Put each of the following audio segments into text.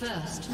First.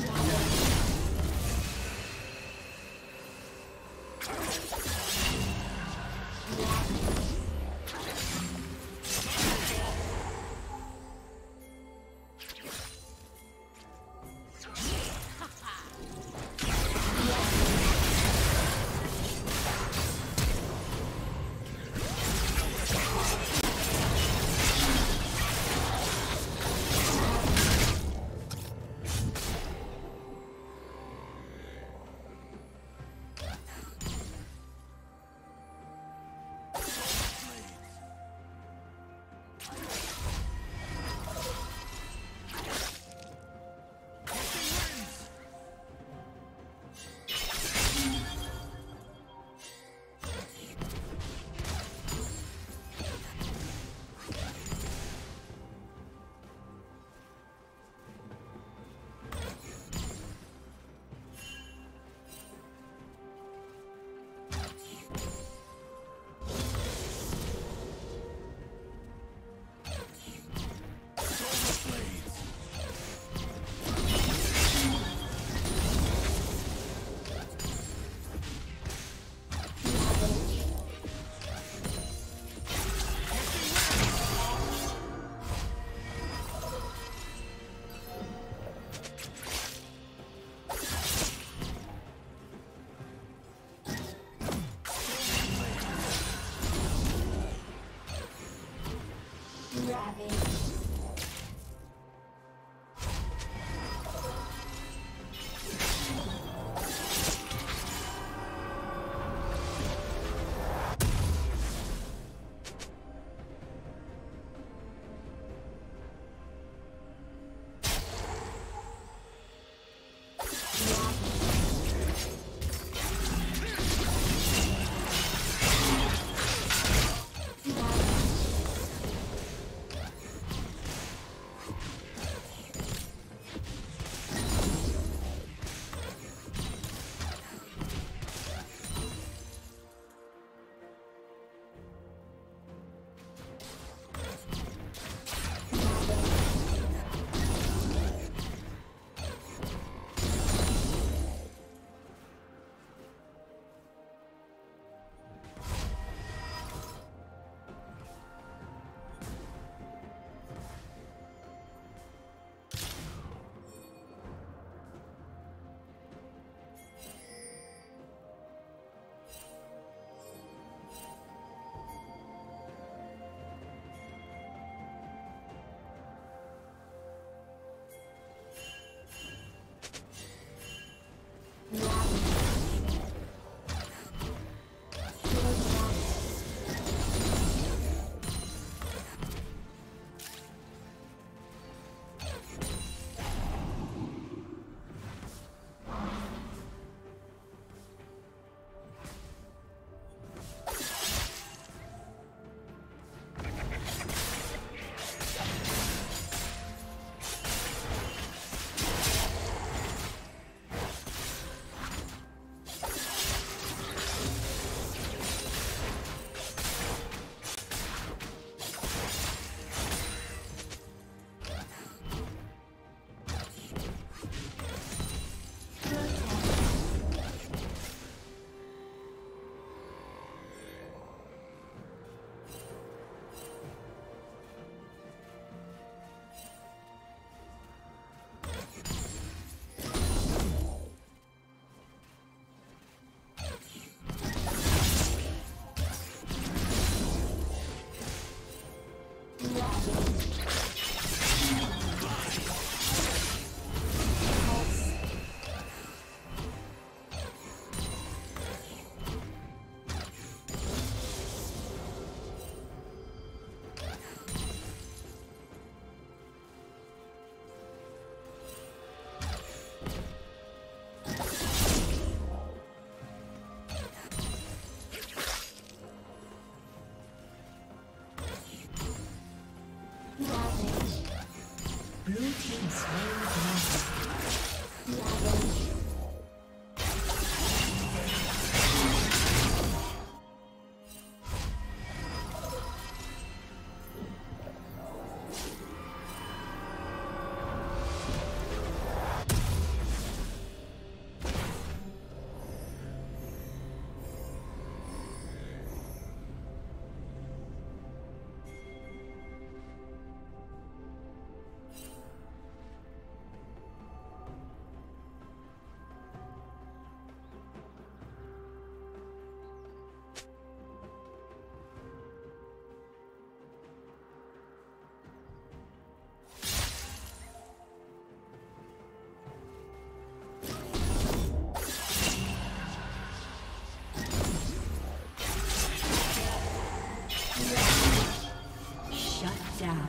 down.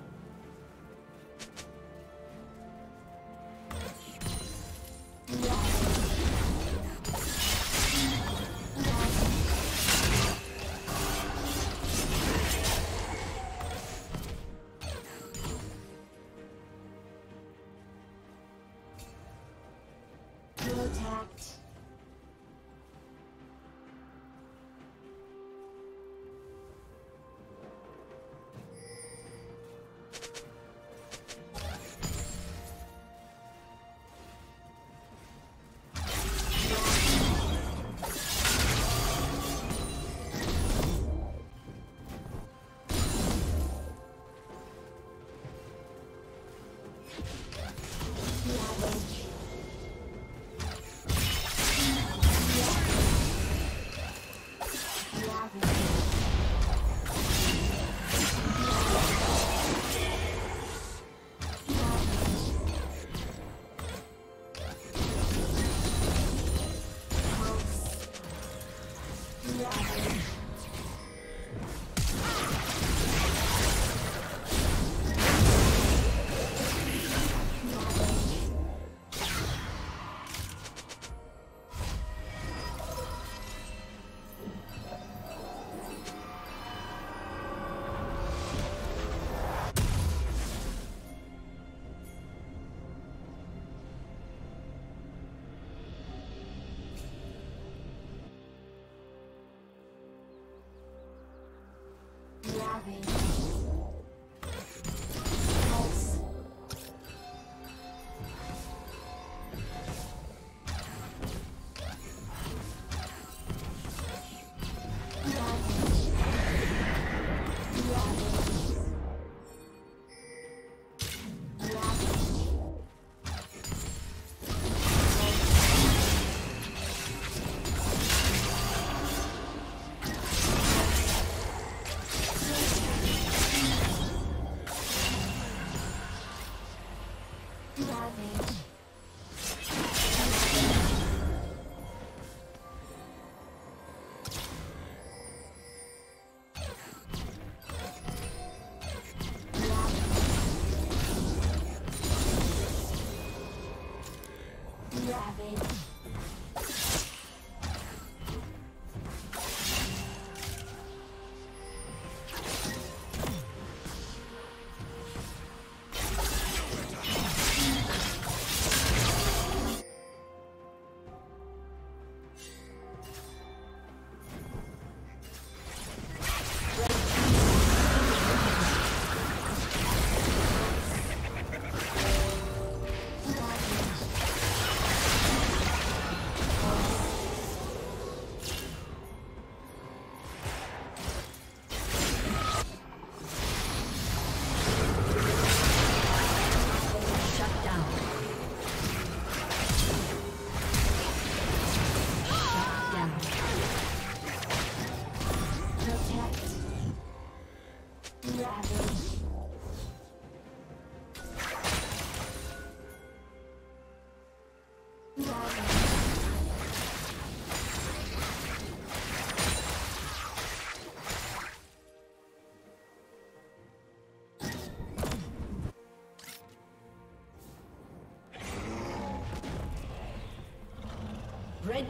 Red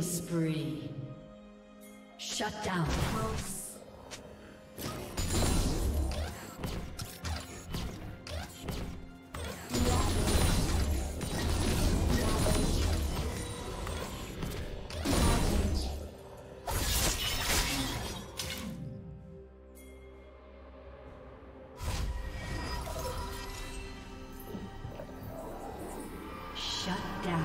Spree. Shut down. Shut down.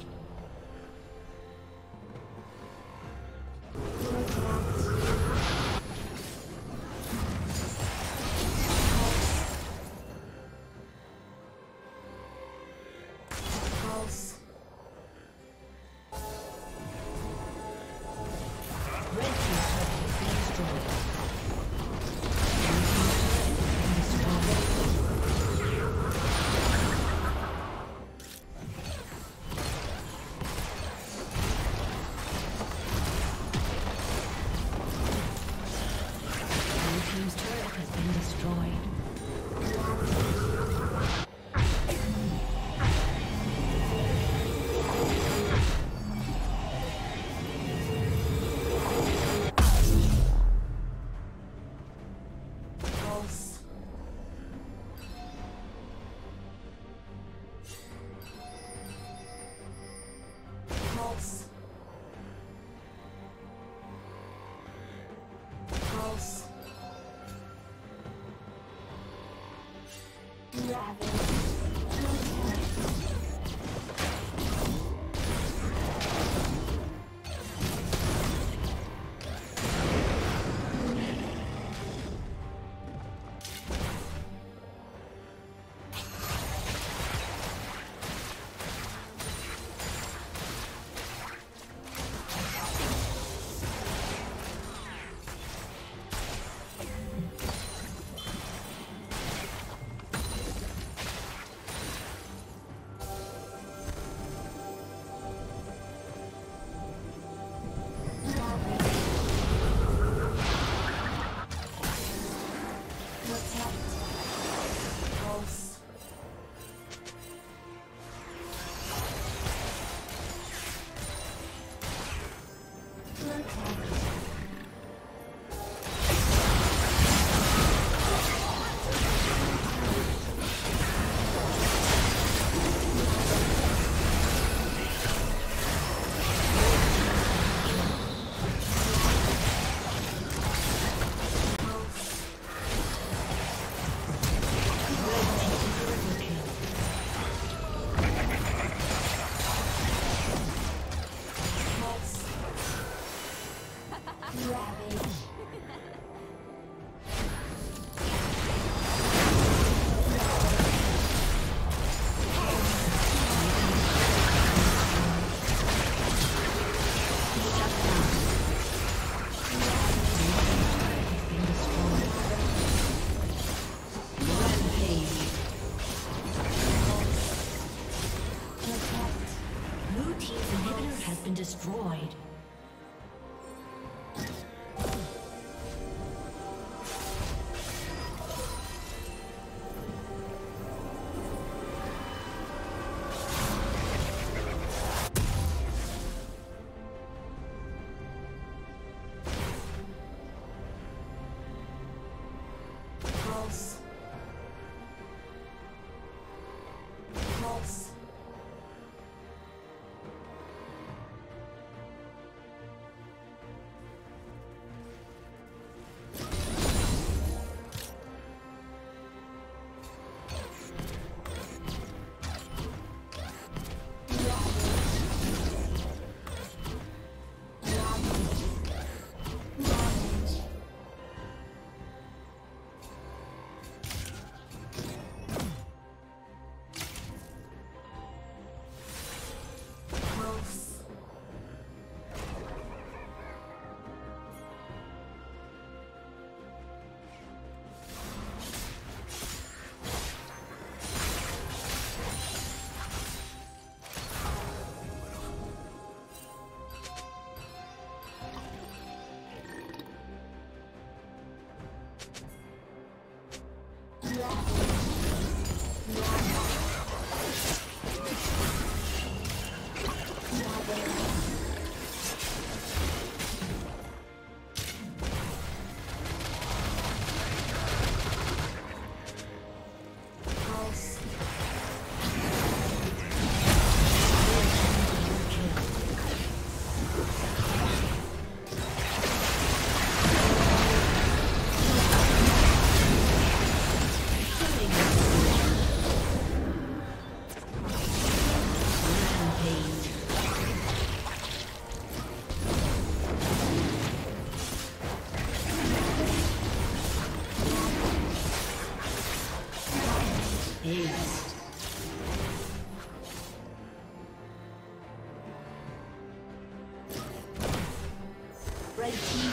Red team.